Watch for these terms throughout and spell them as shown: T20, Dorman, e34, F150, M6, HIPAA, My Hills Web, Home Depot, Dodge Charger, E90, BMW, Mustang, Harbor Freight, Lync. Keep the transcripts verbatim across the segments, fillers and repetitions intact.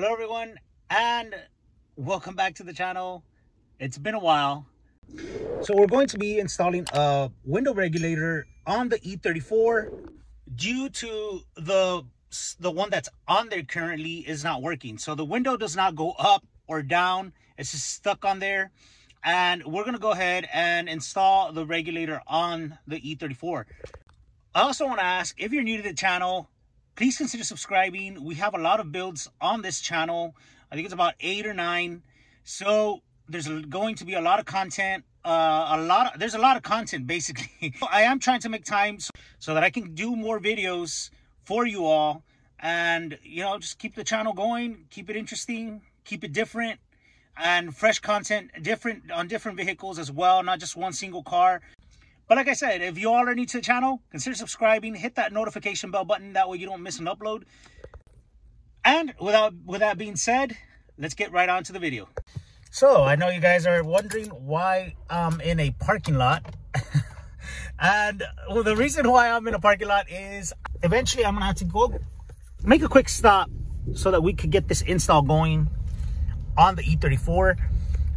Hello everyone, and welcome back to the channel. It's been a while. So we're going to be installing a window regulator on the E thirty-four due to the the one that's on there currently is not working. So the window does not go up or down, it's just stuck on there. And we're gonna go ahead and install the regulator on the E thirty-four. I also want to ask, if you're new to the channel, please consider subscribing. We have a lot of builds on this channel. I think it's about eight or nine. So there's going to be a lot of content. Uh, a lot. Of, there's a lot of content, basically. I am trying to make time so, so that I can do more videos for you all. And, you know, just keep the channel going. Keep it interesting. Keep it different. And fresh content different on different vehicles as well. Not just one single car. But like I said, if you all are new to the channel, consider subscribing, hit that notification bell button. That way you don't miss an upload. And without, with that being said, let's get right on to the video. So I know you guys are wondering why I'm in a parking lot. And well, the reason why I'm in a parking lot is eventually I'm going to have to go make a quick stop so that we could get this install going on the E thirty-four.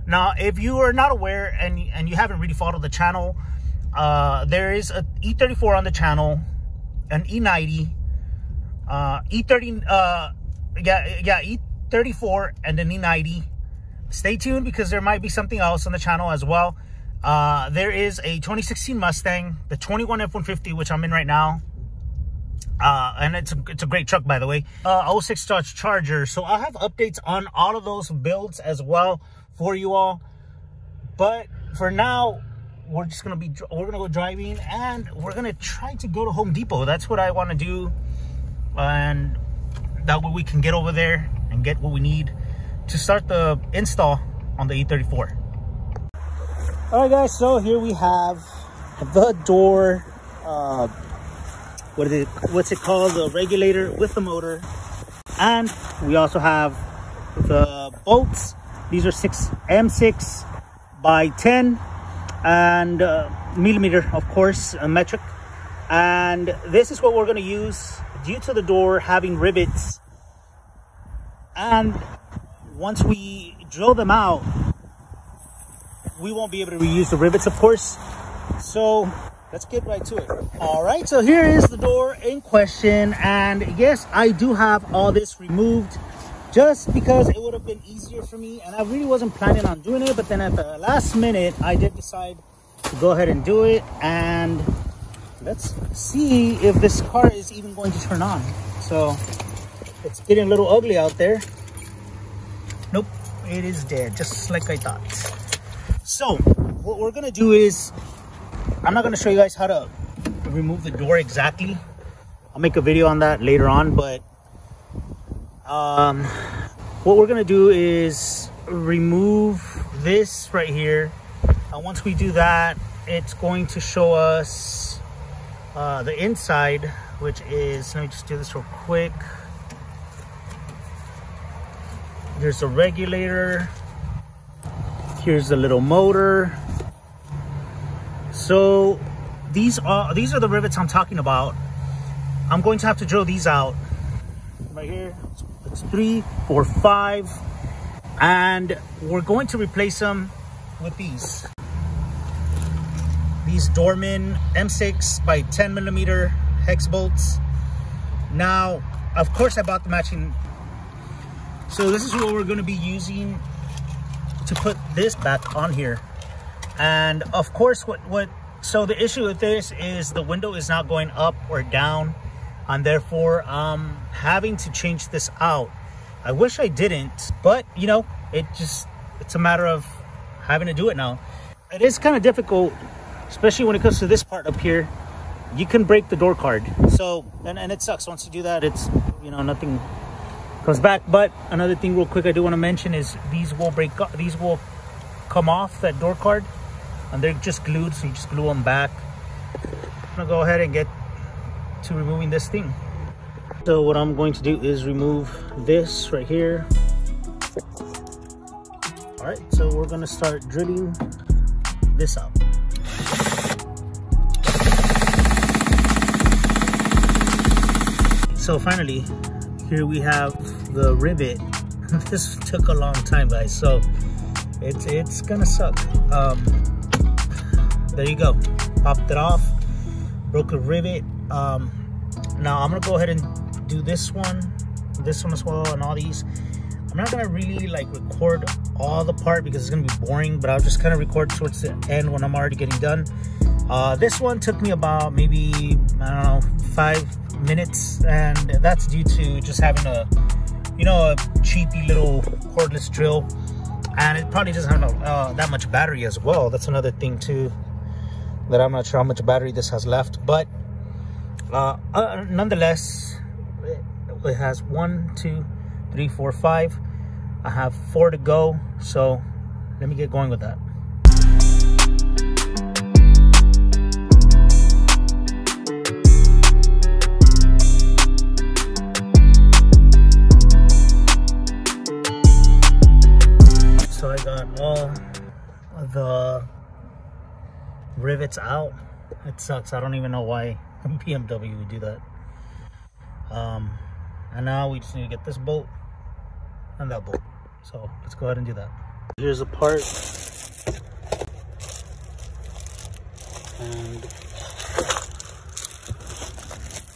Now, if you are not aware and, and you haven't really followed the channel, uh there is a E thirty-four on the channel, an E ninety, uh E thirty, uh yeah yeah E thirty-four, and an E ninety. Stay tuned because there might be something else on the channel as well. Uh there is a twenty sixteen Mustang, the twenty-one F one fifty, which I'm in right now, uh and it's a, it's a great truck, by the way. uh oh six Dodge Charger. So I'll have updates on all of those builds as well for you all, but for now we're just gonna be we're gonna go driving, and we're gonna try to go to Home Depot. That's what I want to do, and that way we can get over there and get what we need to start the install on the E thirty-four. All right guys, so here we have the door, uh what is it what's it called the regulator with the motor, and we also have the bolts. These are six M six by ten and uh, millimeter, of course, uh, metric. And this is what we're going to use due to the door having rivets, and once we drill them out we won't be able to reuse the rivets, of course. So let's get right to it. All right, so here is the door in question, and yes, I do have all this removed just because it would have been easier for me, and I really wasn't planning on doing it, but then at the last minute I did decide to go ahead and do it. And let's see if this car is even going to turn on. So it's getting a little ugly out there. Nope, it is dead, just like I thought. So what we're gonna do is, I'm not gonna show you guys how to remove the door exactly. I'll make a video on that later on, but um what we're gonna do is remove this right here, and once we do that it's going to show us uh the inside, which is, let me just do this real quick. There's a regulator, here's the little motor. So these are these are the rivets I'm talking about. I'm going to have to drill these out right here. It's three, four, five, and we're going to replace them with these. These Dorman M six by ten millimeter hex bolts. Now, of course, I bought the matching. So this is what we're going to be using to put this back on here. And of course, what what so the issue with this is the window is not going up or down. And therefore um having to change this out. I wish I didn't, but you know, it just it's a matter of having to do it now. It is kind of difficult, especially when it comes to this part up here. You can break the door card, so and, and it sucks. Once you do that, it's, you know, nothing comes back. But another thing real quick I do want to mention is these will break up, these will come off that door card, and they're just glued, so you just glue them back. I'm gonna go ahead and get to removing this thing. So what I'm going to do is remove this right here. All right, so we're gonna start drilling this out. So finally, here we have the rivet This took a long time, guys, so it's it's gonna suck. Um there you go, popped it off, broke a rivet. Um now I'm gonna go ahead and do this one this one as well, and all these. I'm not gonna really like record all the part because it's gonna be boring, but I'll just kind of record towards the end when I'm already getting done. Uh, this one took me about maybe, I don't know, five minutes, and that's due to just having a, you know, a cheapy little cordless drill, and it probably doesn't have no, uh, that much battery as well. That's another thing too, that I'm not sure how much battery this has left, but uh, uh, nonetheless, it has one, two, three, four, five. I have four to go, so let me get going with that. So I got all the rivets out. It sucks. I don't even know why B M W would do that. Um, and now we just need to get this bolt and that bolt. So let's go ahead and do that. Here's a part, and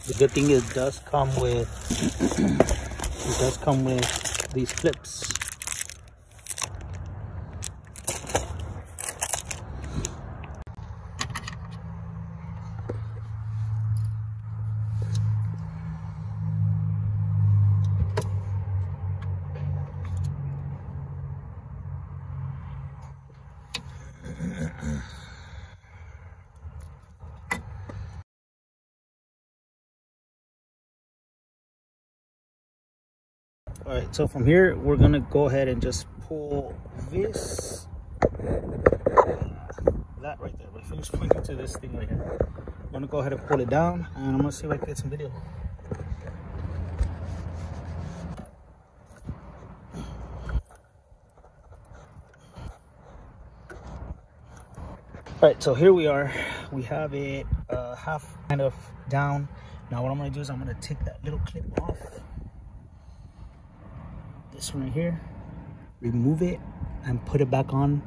the good thing is it does come with it does come with these clips. All right, so from here, we're gonna go ahead and just pull this, that right there. My finger's pointing to this thing right here. I'm gonna go ahead and pull it down, and I'm gonna see if I can get some video. All right, so here we are. We have it uh, half kind of down. Now what I'm gonna do is I'm gonna take that little clip off. This one right here, remove it and put it back on,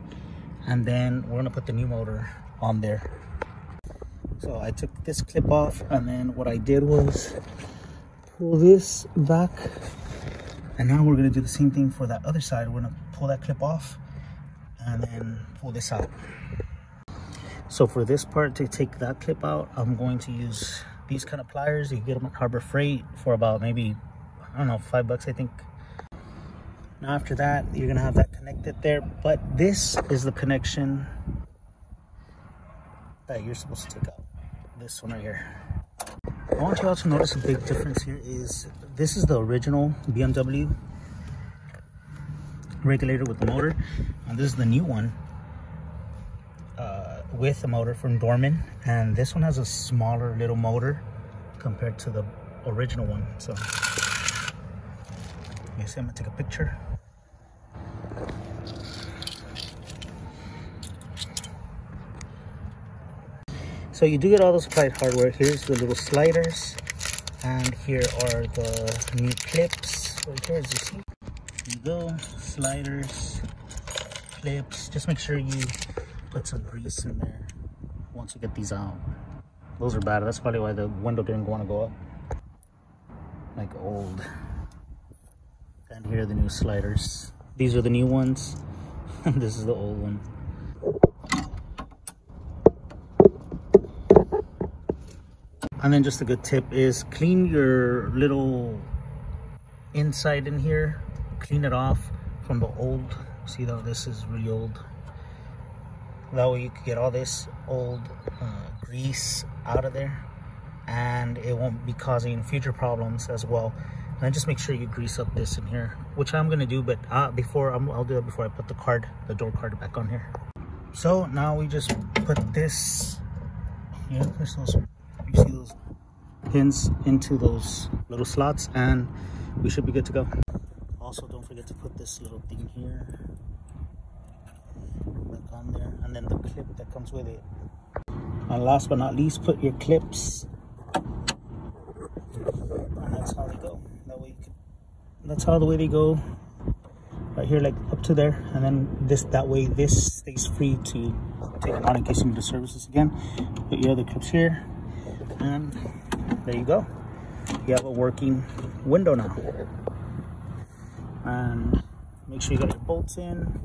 and then we're gonna put the new motor on there. So I took this clip off, and then what I did was pull this back, and now we're gonna do the same thing for that other side. We're gonna pull that clip off and then pull this out. So for this part, to take that clip out, I'm going to use these kind of pliers. You can get them at Harbor Freight for about maybe, I don't know, five bucks I think. Now after that, you're gonna have that connected there, but this is the connection that you're supposed to take out. This one right here. I want you all to notice a big difference here is, this is the original B M W regulator with the motor, and this is the new one uh, with the motor from Dorman, and this one has a smaller little motor compared to the original one. So you see, I'm gonna take a picture. So you do get all the supplied hardware. Here's the little sliders, and here are the new clips. Right here, as you see, there you go, sliders, clips. Just make sure you put some grease in there once you get these out. Those are bad. That's probably why the window didn't want to go up. Like old. And here are the new sliders. These are the new ones. This is the old one. And then just a good tip is, clean your little inside in here, clean it off from the old. See though, this is really old. That way you can get all this old uh, grease out of there, and it won't be causing future problems as well. And then just make sure you grease up this in here, which I'm gonna do, but uh, before I'm, I'll do that before I put the card, the door card back on here. So now we just put this, yeah, there's those, you see those pins into those little slots, and we should be good to go. Also, don't forget to put this little thing here back on there, and then the clip that comes with it. And last but not least, put your clips. And that's how they go. That way you can, that's how the way they go right here, like up to there, and then this, that way this stays free to take it on in case you need to service this again. Put your other clips here, and there you go. You have a working window now. And make sure you got your bolts in,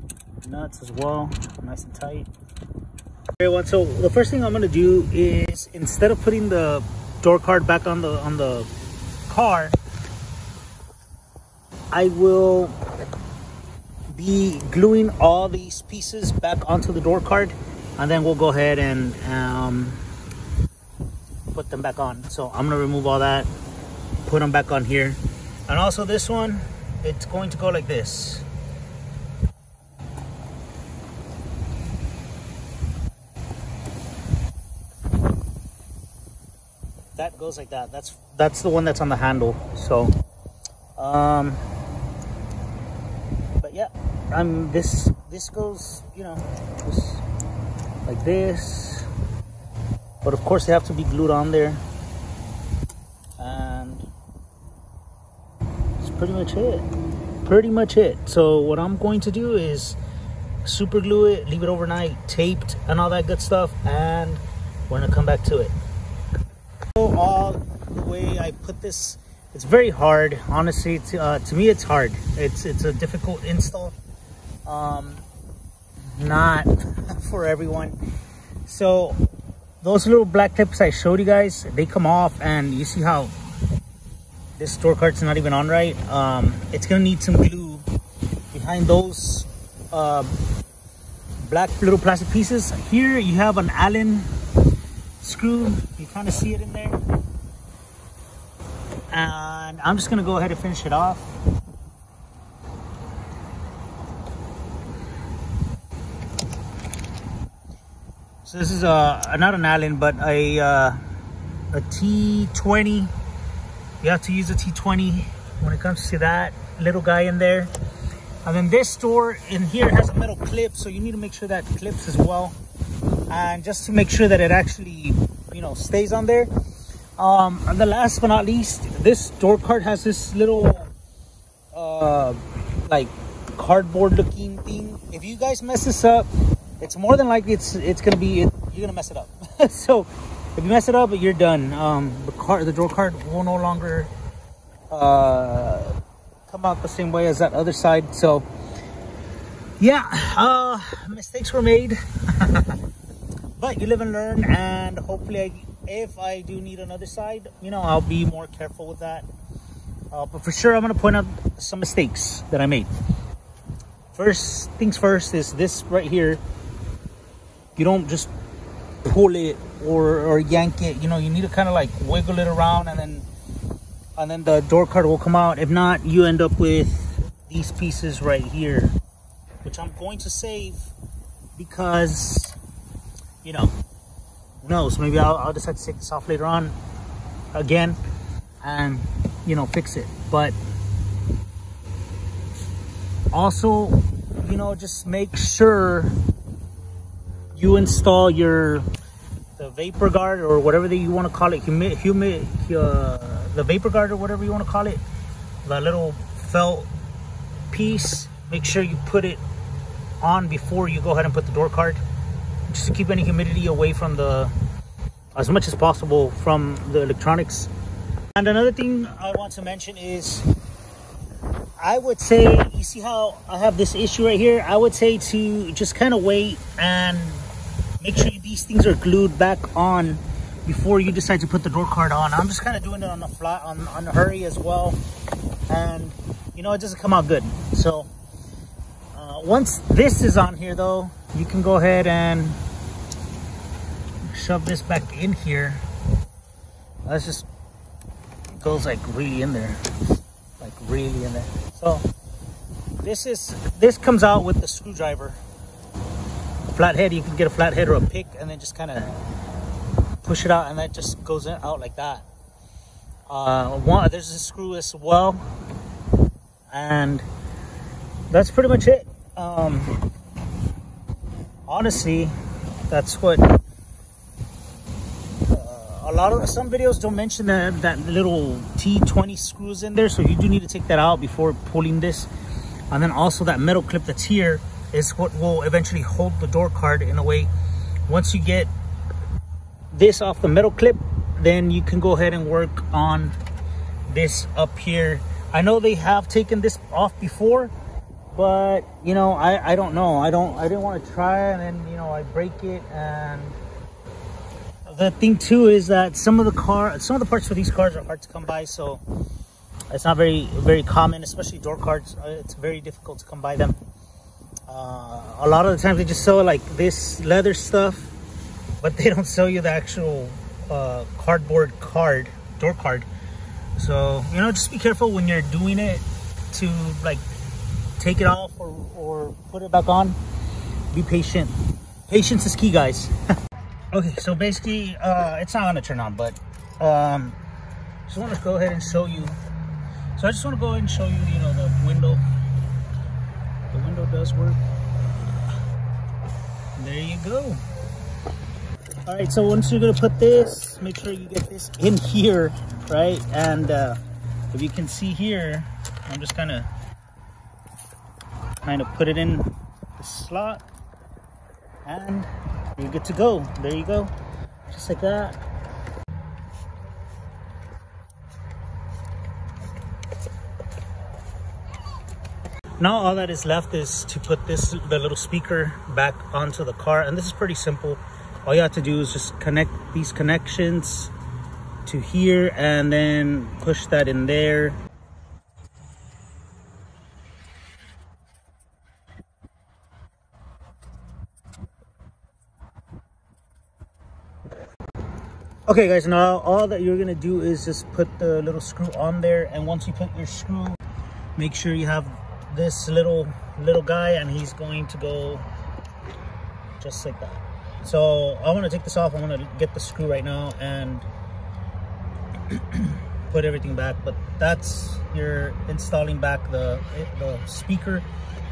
nuts as well, nice and tight. Okay, well, so the first thing I'm gonna do is, instead of putting the door card back on the on the car, I will be gluing all these pieces back onto the door card, and then we'll go ahead and um, put them back on. So I'm gonna remove all that, put them back on here. And also this one, it's going to go like this. That goes like that. That's that's the one that's on the handle. So um but yeah, I'm this this goes, you know, just like this. But of course they have to be glued on there. And it's pretty much it. Pretty much it. So what I'm going to do is super glue it, leave it overnight, taped and all that good stuff, and we're gonna come back to it. All the way I put this, it's very hard, honestly. To, uh, to me, it's hard. It's it's a difficult install, um, not for everyone. So those little black clips I showed you guys, they come off, and you see how this door card's not even on right. Um, it's gonna need some glue behind those uh, black little plastic pieces. Here you have an Allen screw, you kind of see it in there, and I'm just gonna go ahead and finish it off. So this is a not an Allen, but a uh, a T twenty. You have to use a T twenty when it comes to that little guy in there. And then this door in here has a metal clip, so you need to make sure that clips as well. And just to make sure that it actually, you know, stays on there. Um, and the last but not least, this door card has this little, uh, like, cardboard-looking thing. If you guys mess this up, it's more than likely it's it's gonna be it, you're gonna mess it up. So if you mess it up, you're done. Um, the card, the door card will no longer uh, come out the same way as that other side. So yeah, uh, mistakes were made. But you live and learn, and hopefully I, if I do need another side, you know, I'll be more careful with that. Uh, but for sure, I'm going to point out some mistakes that I made. First things first is this right here. You don't just pull it or, or yank it. You know, you need to kind of like wiggle it around, and then, and then the door card will come out. If not, you end up with these pieces right here, which I'm going to save because... you know, who knows? Maybe I'll, I'll decide to take this off later on again and, you know, fix it. But also, you know, just make sure you install your the vapor guard or whatever that you want to call it, humi humi uh, the vapor guard or whatever you want to call it, the little felt piece. Make sure you put it on before you go ahead and put the door card, just to keep any humidity away from the, as much as possible from the electronics. And another thing I want to mention is, I would say, you see how I have this issue right here? I would say to just kind of wait and make sure these things are glued back on before you decide to put the door card on. I'm just kind of doing it on the fly, on, on the hurry as well. And you know, it doesn't come out good. So uh, once this is on here though, you can go ahead and shove this back in here. That's just, it goes like really in there, like really in there. So this is, this comes out with the screwdriver. Flathead, you can get a flathead or a pick and then just kind of push it out, and that just goes in, out like that. Uh, one, there's a screw as well, and that's pretty much it. Um, honestly, that's what uh, a lot of some videos don't mention, that that little T twenty screws in there, so you do need to take that out before pulling this. And then also that metal clip that's here is what will eventually hold the door card in a way. Once you get this off the metal clip, then you can go ahead and work on this up here. I know they have taken this off before, but you know, I, I don't know. I don't I didn't want to try, and then you know I break it. And the thing too is that some of the car some of the parts for these cars are hard to come by, so it's not very very common, especially door cards. It's very difficult to come by them. Uh, a lot of the times they just sell like this leather stuff, but they don't sell you the actual uh, cardboard card door card. So you know, just be careful when you're doing it to like take it off or, or put it back on. Be patient. Patience is key, guys. Okay, so basically uh it's not gonna turn on, but um just want to go ahead and show you. So I just want to go ahead and show you, you know, the window. The window does work. There you go. All right, so once you're gonna put this, make sure you get this in here, right? And uh if you can see here, I'm just kind of kind of put it in the slot, and you're good to go. There you go, just like that. Now all that is left is to put this the little speaker back onto the car, and this is pretty simple. All you have to do is just connect these connections to here and then push that in there. Okay guys, now all that you're gonna do is just put the little screw on there, and once you put your screw, make sure you have this little little guy, and he's going to go just like that. So I want to take this off. I want to get the screw right now and put everything back. But that's your installing back the the speaker,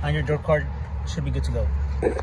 and your door card should be good to go.